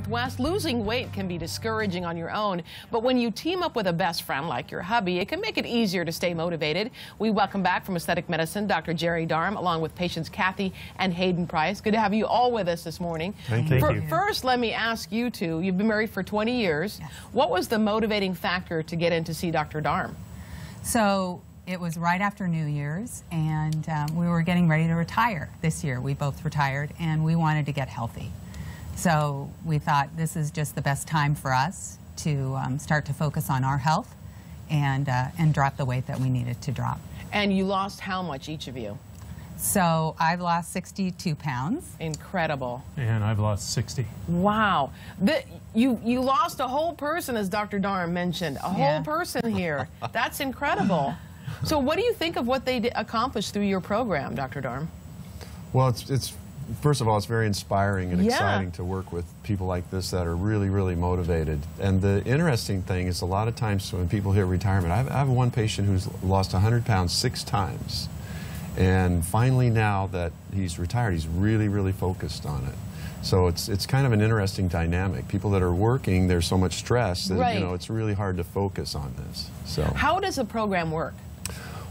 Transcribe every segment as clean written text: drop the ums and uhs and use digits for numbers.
Northwest, losing weight can be discouraging on your own, but when you team up with a best friend like your hubby, it can make it easier to stay motivated. We welcome back from Aesthetic Medicine, Dr. Jerry Darm, along with patients Kathy and Hayden Price. Good to have you all with us this morning. Thank you. First, let me ask you two, you've been married for 20 years. Yes. What was the motivating factor to get in to see Dr. Darm? So it was right after New Year's, and we were getting ready to retire this year. We both retired, and we wanted to get healthy. So we thought this is just the best time for us to start to focus on our health and drop the weight that we needed to drop. And you lost how much, each of you? So I've lost 62 pounds. Incredible. And I've lost 60. Wow. You lost a whole person, as Dr. Darm mentioned, a whole person here. That's incredible. So what do you think of what they accomplished through your program, Dr. Darm? Well, it's first of all, it's very inspiring and exciting to work with people like this that are really, really motivated. And the interesting thing is a lot of times when people hear retirement, I have one patient who's lost 100 pounds 6 times. And finally, now that he's retired, he's really, really focused on it. So it's kind of an interesting dynamic. People that are working, there's so much stress that you know, it's really hard to focus on this. So how does the program work?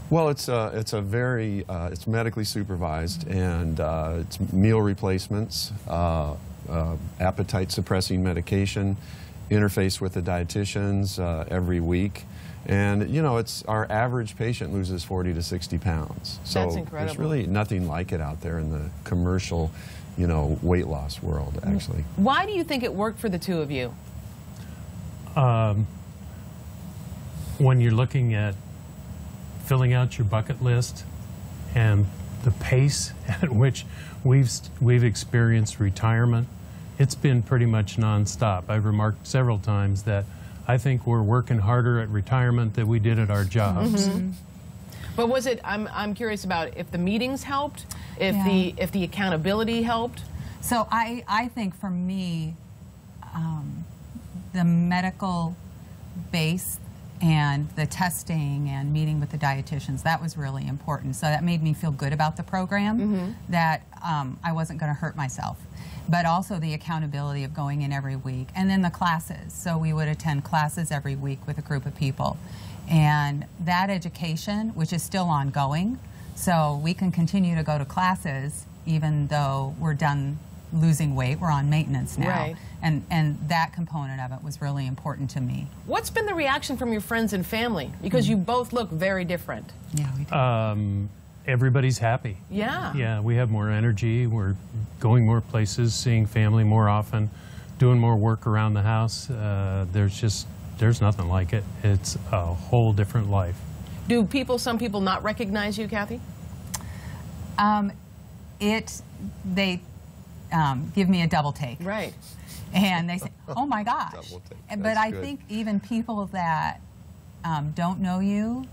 Well, it's medically supervised, and it's meal replacements, appetite suppressing medication, interface with the dietitians every week. And, you know, it's our average patient loses 40 to 60 pounds. So that's incredible. There's really nothing like it out there in the commercial, you know, weight loss world, actually. Why do you think it worked for the two of you? When you're looking at filling out your bucket list and the pace at which we've experienced retirement, it's been pretty much nonstop. I've remarked several times that I think we're working harder at retirement than we did at our jobs. Mm-hmm. But was it, I'm curious about if the meetings helped, if the accountability helped? So I think for me, the medical base and the testing and meeting with the dietitians, that was really important. So that made me feel good about the program, that I wasn't going to hurt myself. But also the accountability of going in every week, and then the classes. So we would attend classes every week with a group of people. And that education, which is still ongoing, so we can continue to go to classes even though we're done losing weight, we're on maintenance now. Right. And that component of it was really important to me. What's been the reaction from your friends and family? Because you both look very different. Yeah, we do. Everybody's happy. Yeah. Yeah, we have more energy. We're going more places, seeing family more often, doing more work around the house. There's nothing like it. It's a whole different life. Do some people not recognize you, Kathy? They give me a double take. Right. And they say, oh my gosh. Double take. But that's I good. Think even people that don't know you,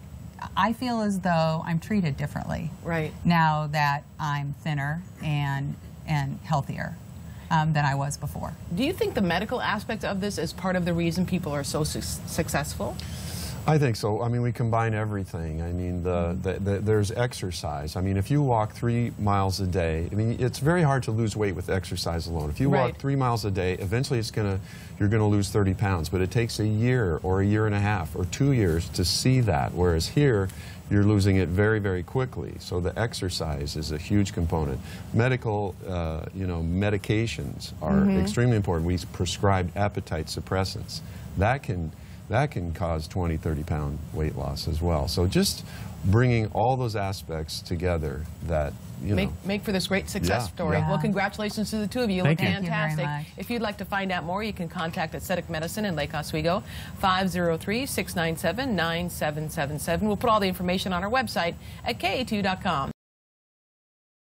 I feel as though I'm treated differently now that I'm thinner and healthier than I was before. Do you think the medical aspect of this is part of the reason people are so successful? I think so. I mean, we combine everything. I mean, there's exercise. I mean, if you walk 3 miles a day, I mean, it's very hard to lose weight with exercise alone. If you walk 3 miles a day, eventually you're gonna lose 30 pounds. But it takes a year or a year and a half or 2 years to see that. Whereas here, you're losing it very, very quickly. So the exercise is a huge component. Medical, you know, medications are extremely important. We prescribe appetite suppressants. That can cause 20, 30-pound weight loss as well. So just bringing all those aspects together that, you know. Make for this great success story. Yeah. Well, congratulations to the two of you. Thank you. Fantastic. Thank you very much. If you'd like to find out more, you can contact Aesthetic Medicine in Lake Oswego, 503-697-9777. We'll put all the information on our website at katu.com.